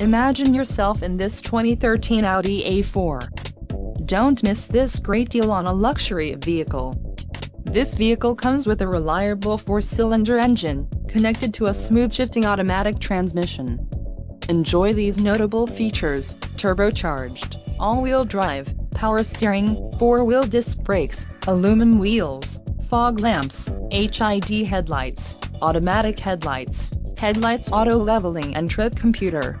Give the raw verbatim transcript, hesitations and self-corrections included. Imagine yourself in this twenty thirteen Audi A four. Don't miss this great deal on a luxury vehicle. This vehicle comes with a reliable four-cylinder engine, connected to a smooth shifting automatic transmission. Enjoy these notable features: turbocharged, all-wheel drive, power steering, four-wheel disc brakes, aluminum wheels, fog lamps, H I D headlights, automatic headlights, headlights auto leveling and trip computer.